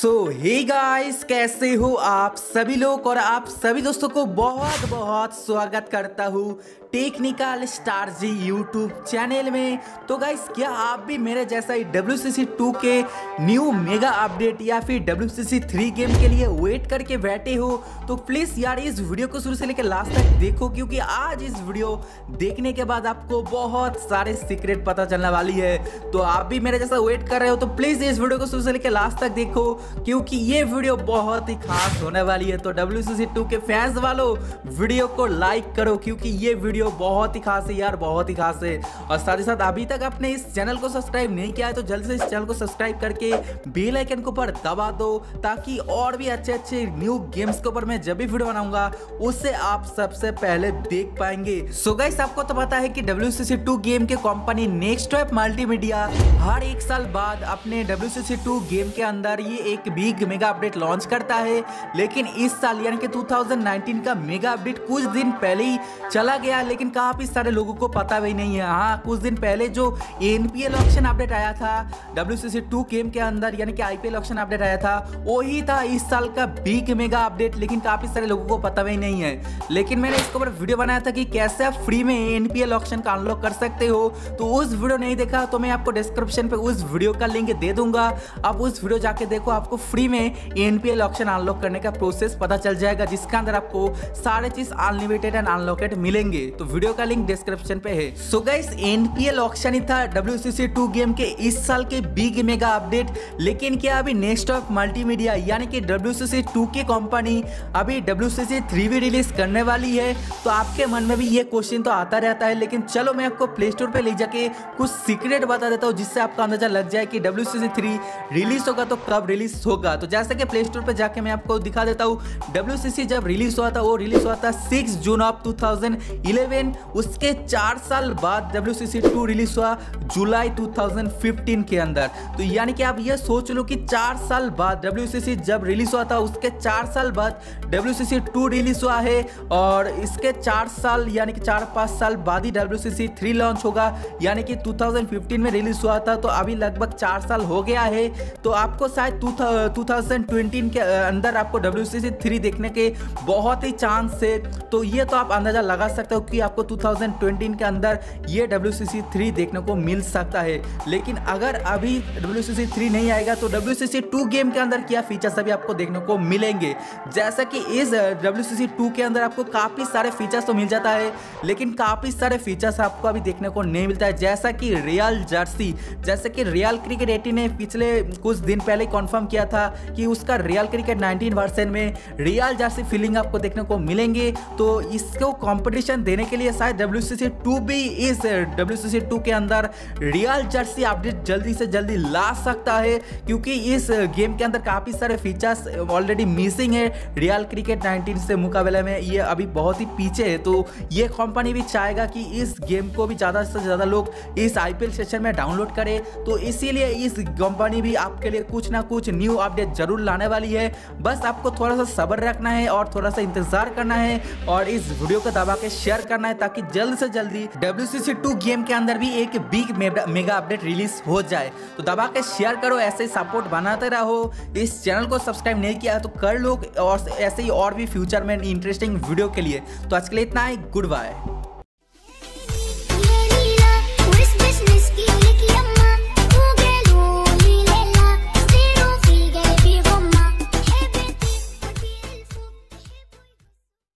सो hey guys, कैसे हो आप सभी लोग और आप सभी दोस्तों को बहुत बहुत स्वागत करता हूँ technical star ji YouTube channel में। तो गाइस, क्या आप भी मेरे जैसा ही WCC2 के न्यू मेगा अपडेट या फिर WCC3 गेम के लिए वेट करके बैठे हो? तो प्लीज़ यार, इस वीडियो को शुरू से लेकर लास्ट तक देखो, क्योंकि आज इस वीडियो देखने के बाद आपको बहुत सारे सीक्रेट पता चलने वाली है। तो आप भी मेरे जैसा वेट कर रहे हो तो प्लीज़ इस वीडियो को शुरू से लेकर लास्ट तक देखो, क्योंकि ये वीडियो बहुत ही खास होने वाली है। तो WCC2 के फैंस वालों, वीडियो को लाइक करो, क्योंकि ये वीडियो बहुत ही खास है यार, बहुत ही खास है। और साथ ही साथ अभी तक आपने इस चैनल को सब्सक्राइब नहीं किया है तो जल्दी से इस चैनल को सब्सक्राइब करके बेल आइकन के ऊपर दबा दो, ताकि और भी अच्छे अच्छे न्यू गेम्स के ऊपर मैं जब भी वीडियो बनाऊंगा उससे आप सबसे पहले देख पाएंगे। सो गाइस, आपको तो पता है कि WCC2 गेम के कंपनी नेक्स्ट वेब मल्टीमीडिया हर एक साल बाद अपने WCC2 गेम के अंदर ये एक बिग मेगा अपडेट लॉन्च करता है, लेकिन इस साल यानी कि 2019 का मेगा अपडेट कुछ दिन पहले ही चला गया, लेकिन काफी सारे लोगों को पता भी नहीं है। हाँ, कुछ दिन पहले जो NPL ऑप्शन अपडेट आया था WCC2 गेम के अंदर, यानी कि IPL ऑप्शन अपडेट आया था, वही था इस साल का बिग मेगा अपडेट, लेकिन काफी सारे लोगों को पता भी नहीं है। लेकिन मैंने इसके ऊपर वीडियो बनाया था कि कैसे आप फ्री में NPL ऑप्शन का अनलॉक कर सकते हो, तो उस वीडियो नहीं देखा तो मैं आपको डिस्क्रिप्शन पे उस वीडियो का लिंक दे दूंगा। आप उस वीडियो जाके देखो, आपको फ्री में NPL ऑप्शन अनलॉक करने का प्रोसेस पता चल जाएगा, जिसके अंदर आपको सारे चीज अनलिमिटेड एंड अनलॉकेड मिलेंगे। तो वीडियो का लिंक डिस्क्रिप्शन पे है। सो गाइस, NPL ऑक्शन ही था WCC2 गेम के इस साल के बिग मेगा अपडेट, लेकिन क्या अभी नेक्स्ट ऑफ मल्टीमीडिया यानी कि WCC2 की कंपनी अभी WCC3 भी रिलीज करने वाली है? तो आपके मन में भी ये क्वेश्चन तो आता रहता है, लेकिन चलो मैं आपको प्ले स्टोर पे ले जाके कुछ सीक्रेट बता देता हूँ, जिससे आपका अंदाजा लग जाए कि WCC3 रिलीज होगा तो कब रिलीज होगा। तो जैसे कि प्ले स्टोर पर जाके मैं आपको दिखा देता हूँ, WCC जब रिलीज हुआ था वो रिलीज हुआ था 6 जून 2011। उसके 4 साल बाद WCC2 रिलीज हुआ जुलाई 2015 के अंदर। तो यानी कि आप ये सोच लो कि 4 साल बाद WCC जब रिलीज हुआ था उसके 4 साल बाद WCC2 रिलीज हुआ है, और इसके 4 साल यानी कि 4-5 साल बाद ही WCC3 लॉन्च होगा, यानी कि 2015 में रिलीज हुआ था, तो अभी लगभग 4 साल हो गया है। तो आपको शायद 2020 के अंदर आपको WCC3 देखने के बहुत ही चांस है। तो ये तो आप अंदाजा लगा सकते हो कि आपको 2020 के अंदर ये WCC3 देखने को मिल सकता है। लेकिन अगर अभी WCC3 नहीं आएगा तो WCC2 गेम के अंदर क्या फीचर्स अभी आपको देखने को मिलेंगे? जैसा कि इस WCC2 के अंदर आपको काफ़ी सारे फीचर्स तो मिल जाता है, लेकिन काफ़ी सारे फीचर्स आपको अभी देखने को नहीं मिलता है, जैसा कि रियल जर्सी। जैसे कि रियल क्रिकेट 18 ने पिछले कुछ दिन पहले कॉन्फर्म किया था कि उसका रियल क्रिकेट 19 वर्जन में रियल जर्सी फीलिंग आपको देखने को मिलेंगे। तो इसको कॉम्पिटिशन देने के लिए शायद WCC2 भी इस WCC2 के अंदर रियल जर्सी अपडेट जल्दी से जल्दी ला सकता है, क्योंकि इस गेम के अंदर काफ़ी सारे फीचर्स ऑलरेडी मिसिंग है। रियल क्रिकेट 19 से मुकाबले में ये अभी बहुत ही पीछे है। तो ये कंपनी भी चाहेगा कि इस गेम को भी ज़्यादा से ज़्यादा लोग इस IPL सेशन में डाउनलोड करें, तो इसीलिए इस कंपनी भी आपके लिए कुछ ना कुछ न्यू अपडेट ज़रूर लाने वाली है। बस आपको थोड़ा सा सब्र रखना है और थोड़ा सा इंतज़ार करना है, और इस वीडियो को दबा के शेयर करना है, ताकि जल्द से जल्दी WCC2 गेम के अंदर भी एक बिग मेगा अपडेट रिलीज हो जाए। तो दबा के शेयर करो, ऐसे ही सपोर्ट बनाते रहो। इस चैनल को सब्सक्राइब नहीं किया तो कर लो, और ऐसे ही और भी फ्यूचर में इंटरेस्टिंग वीडियो के लिए। तो आज के लिए इतना ही, गुड बाय।